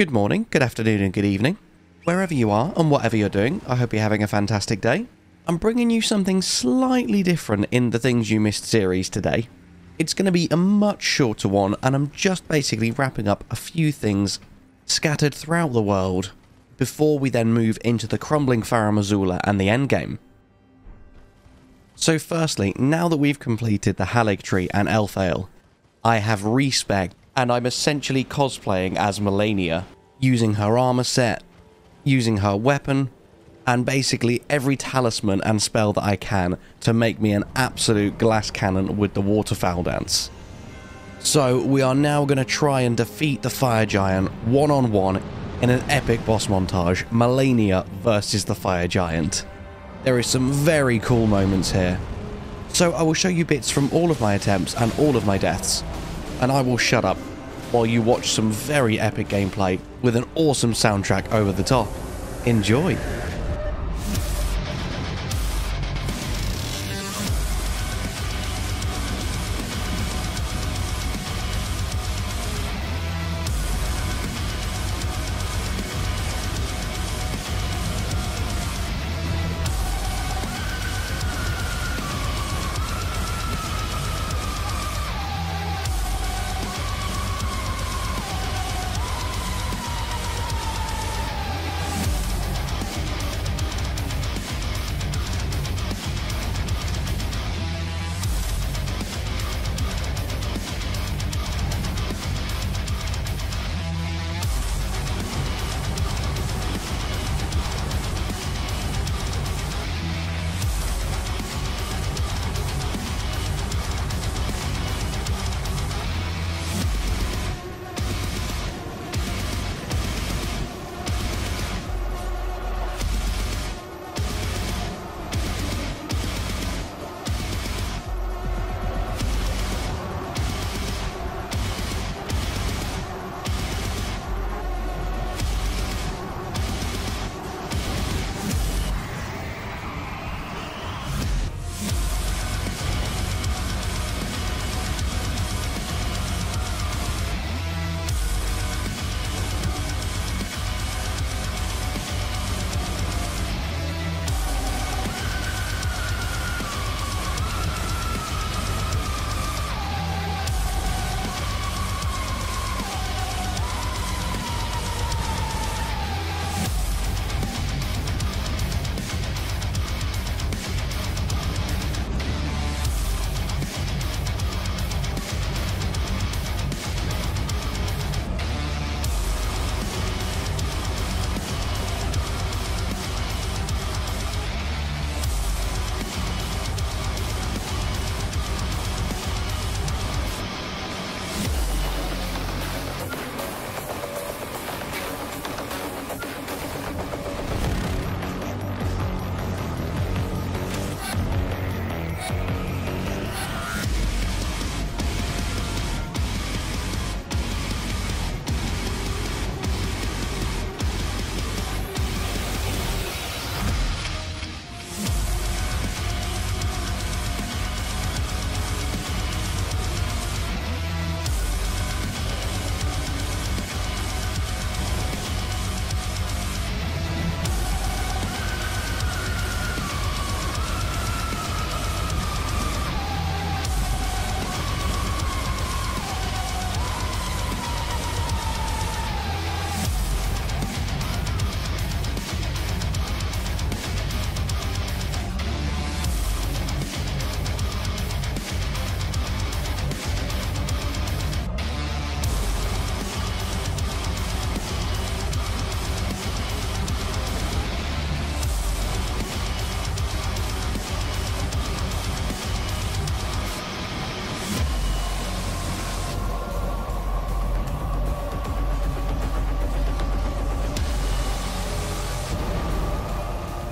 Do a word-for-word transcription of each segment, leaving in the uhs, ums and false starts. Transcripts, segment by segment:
Good morning, good afternoon and good evening. Wherever you are and whatever you're doing, I hope you're having a fantastic day. I'm bringing you something slightly different in the Things You Missed series today. It's going to be a much shorter one, and I'm just basically wrapping up a few things scattered throughout the world before we then move into the crumbling Farum Azula and the endgame. So firstly, now that we've completed the Halig Tree and Elf Ale, I have respec and I'm essentially cosplaying as Melania, using her armor set, using her weapon, and basically every talisman and spell that I can to make me an absolute glass cannon with the Waterfowl Dance. So we are now going to try and defeat the Fire Giant one-on-one in an epic boss montage, Melania versus the Fire Giant. There is some very cool moments here. So I will show you bits from all of my attempts and all of my deaths, and I will shut up while you watch some very epic gameplay with an awesome soundtrack over the top. Enjoy!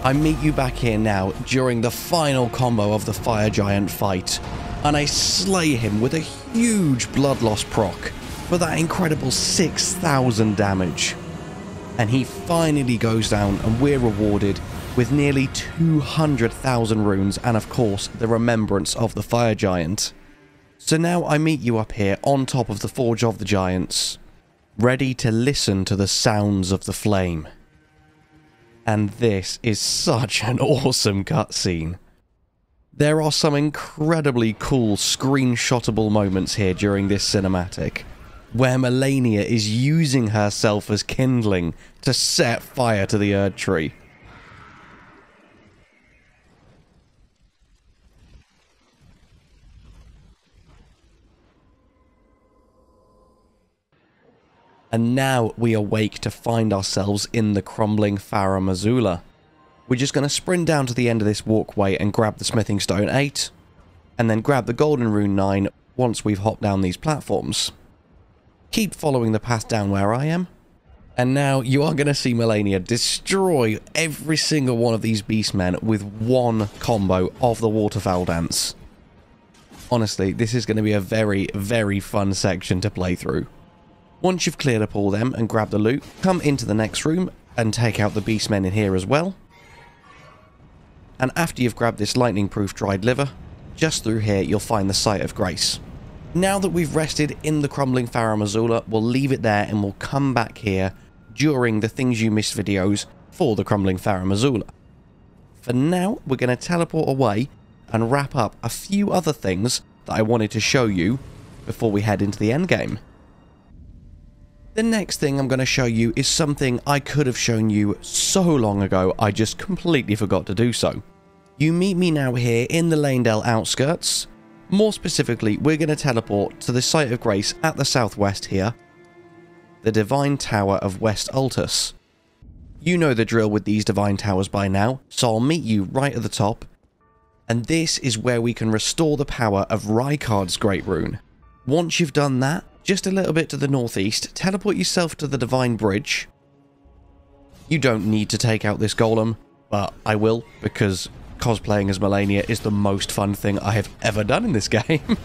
I meet you back here now during the final combo of the Fire Giant fight, and I slay him with a huge blood loss proc for that incredible six thousand damage. And he finally goes down, and we're rewarded with nearly two hundred thousand runes and of course the remembrance of the Fire Giant. So now I meet you up here on top of the Forge of the Giants, ready to listen to the sounds of the flame. And this is such an awesome cutscene. There are some incredibly cool screenshotable moments here during this cinematic, where Melania is using herself as kindling to set fire to the Erdtree. And now we awake to find ourselves in the crumbling Farum Azula. We're just going to sprint down to the end of this walkway and grab the Smithing Stone eight, and then grab the Golden Rune nine once we've hopped down these platforms. Keep following the path down where I am, and now you are going to see Melania destroy every single one of these beastmen with one combo of the Waterfowl Dance. Honestly, this is going to be a very, very fun section to play through. Once you've cleared up all them and grabbed the loot, come into the next room and take out the beastmen in here as well. And after you've grabbed this lightning-proof dried liver, just through here you'll find the Site of Grace. Now that we've rested in the crumbling Farum Azula, we'll leave it there and we'll come back here during the Things You Missed videos for the crumbling Farum Azula. For now, we're going to teleport away and wrap up a few other things that I wanted to show you before we head into the endgame. The next thing I'm going to show you is something I could have shown you so long ago, I just completely forgot to do so. You meet me now here in the Leyndale outskirts. More specifically, we're going to teleport to the Site of Grace at the southwest here, the Divine Tower of West Altus. You know the drill with these Divine Towers by now, so I'll meet you right at the top. And this is where we can restore the power of Rykard's Great Rune. Once you've done that, just a little bit to the northeast, teleport yourself to the Divine Bridge. You don't need to take out this golem, but I will, because cosplaying as Melania is the most fun thing I have ever done in this game.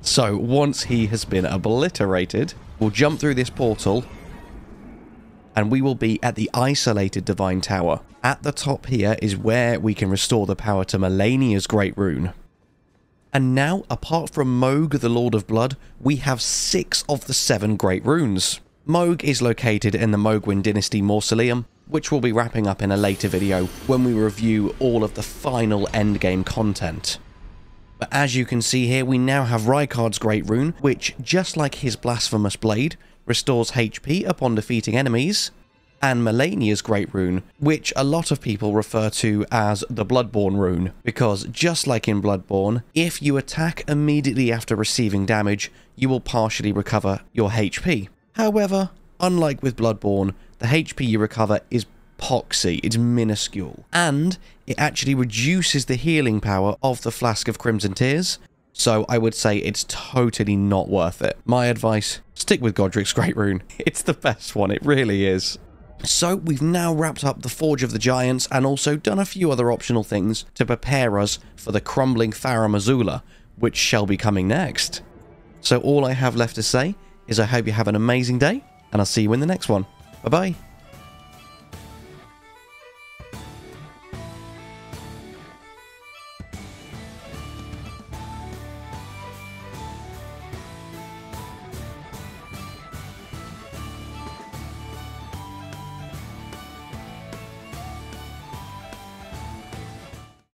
So, once he has been obliterated, we'll jump through this portal, and we will be at the isolated Divine Tower. At the top here is where we can restore the power to Melania's Great Rune. And now, apart from Mohg, the Lord of Blood, we have six of the seven Great Runes. Mohg is located in the Mogwin Dynasty Mausoleum, which we'll be wrapping up in a later video when we review all of the final endgame content. But as you can see here, we now have Rykard's Great Rune, which, just like his Blasphemous Blade, restores H P upon defeating enemies, and Melania's Great Rune, which a lot of people refer to as the Bloodborne Rune, because just like in Bloodborne, if you attack immediately after receiving damage, you will partially recover your H P. However, unlike with Bloodborne, the H P you recover is poxy, it's minuscule, and it actually reduces the healing power of the Flask of Crimson Tears. So I would say it's totally not worth it. My advice, stick with Godric's Great Rune. It's the best one, it really is. So we've now wrapped up the Forge of the Giants and also done a few other optional things to prepare us for the crumbling Farum Azula, which shall be coming next. So all I have left to say is I hope you have an amazing day, and I'll see you in the next one. Bye-bye.